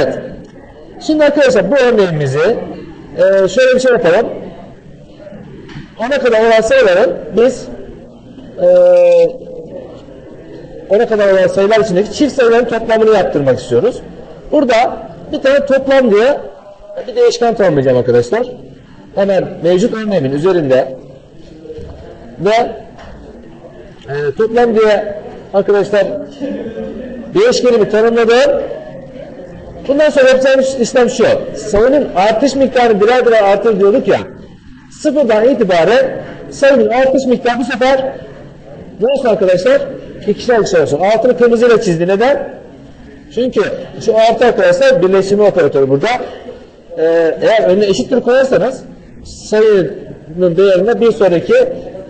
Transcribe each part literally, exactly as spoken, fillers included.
Evet. Şimdi arkadaşlar bu örneğimizi e, şöyle bir şey yapalım. Ona kadar olan sayıların biz e, ona kadar olan sayılar içindeki çift sayıların toplamını yaptırmak istiyoruz. Burada bir tane toplam diye bir değişken tanımlayacağım arkadaşlar. Hemen mevcut örneğimin üzerinde ve e, toplam diye arkadaşlar değişkenimi tanımladım. Bundan sonra yapacağımız işlem şu, sayının artış miktarı birer birer artır diyorduk ya, sıfırdan itibaren sayının artış miktarı bu sefer ne olsun arkadaşlar? İkişer ikişer olsun. Altını kırmızıyla çizdi. Neden? Çünkü şu altı arkadaşlar birleşimi operatörü burada. Ee, eğer önüne eşittir koyarsanız sayının değerine bir sonraki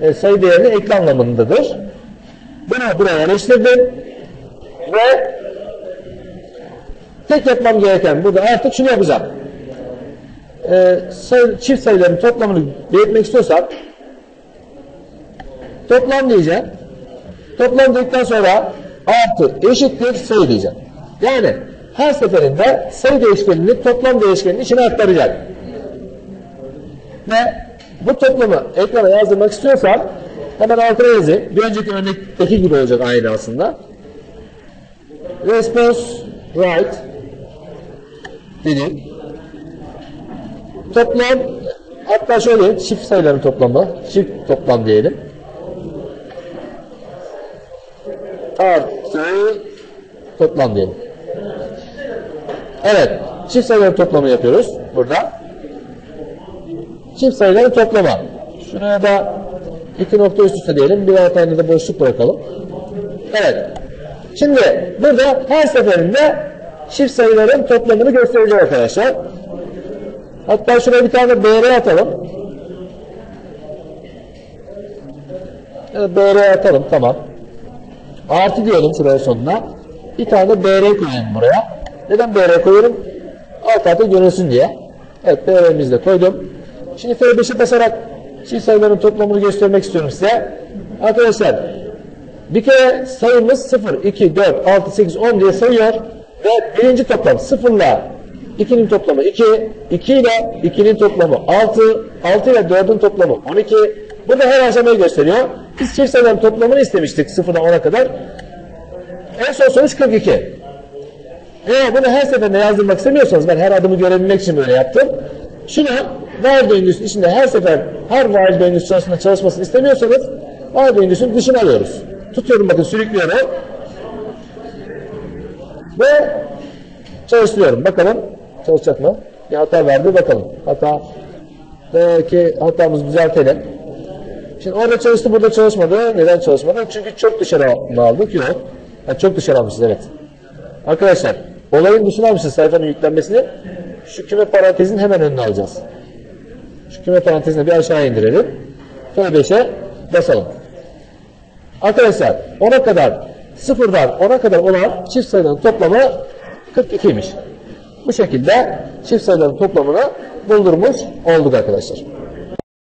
e, sayı değerine ekle anlamındadır. Bunu buraya yerleştirdim ve tek yapmam gereken burada artık şunu yapacağım. Ee, sayı, çift sayıların toplamını belirtmek istiyorsak toplam diyeceğim. Toplam dedikten sonra artı eşittir sayı diyeceğim. Yani her seferinde sayı değişkenini toplam değişkeninin içine aktaracak. Ve bu toplamı ekrana yazdırmak istiyorsam hemen altına yazayım. Bir önceki örnekteki gibi olacak aynı aslında. Response right dedim. Toplam, hatta şöyle diyeyim, çift sayıların toplamı, çift toplam diyelim. Artı toplam diyelim. Evet, çift sayıların toplamı yapıyoruz burada. Çift sayıların toplamı. Şuraya da iki nokta üst üste diyelim, birer tane de boşluk bırakalım. Evet. Şimdi burada her seferinde çift sayıların toplamını göstereceğim arkadaşlar. Hatta şuraya bir tane B R atalım. Evet, B R atalım, tamam. Artı diyelim şuraya sonuna. Bir tane de B R koyayım buraya. Neden B R koyuyorum? Alt alta görünsün diye. Evet, B R'mizi de koydum. Şimdi F beşi basarak çift sayıların toplamını göstermek istiyorum size. Arkadaşlar bir kere sayımız sıfır, iki, dört, altı, sekiz, on diye sayıyor. Ve birinci toplam sıfır ile ikinin toplamı iki, iki ile ikinin toplamı altı, altı ile dördün toplamı on iki. Bu da her aşamayı gösteriyor. Biz çift sayıların toplamını istemiştik sıfırdan ona kadar. En son sonuç kırk iki. Eğer bunu her seferinde yazdırmak istemiyorsanız, ben her adımı görebilmek için böyle yaptım. Şunu var döngüsünün içinde her sefer, her var döngüsü çalışmasını çalışmasını istemiyorsanız var döngüsünün dışına alıyoruz. Tutuyorum bakın, sürüklüyorum. Ve çalıştırıyorum. Bakalım çalışacak mı? Bir hata verdi, bakalım. Hata, belki hatamızı düzeltelim. Şimdi orada çalıştı, burada çalışmadı. Neden çalışmadı? Çünkü çok dışarı aldık. Yok. Yani çok dışarı almışız, evet. Arkadaşlar olayın dışına almışız sayfanın yüklenmesini. Şu küme parantezin hemen önüne alacağız. Şu küme parantezini bir aşağı indirelim. F beşe basalım. Arkadaşlar ona kadar sıfırdan ona kadar olan çift sayıların toplamı kırk ikiymiş. Bu şekilde çift sayıların toplamını buldurmuş olduk arkadaşlar.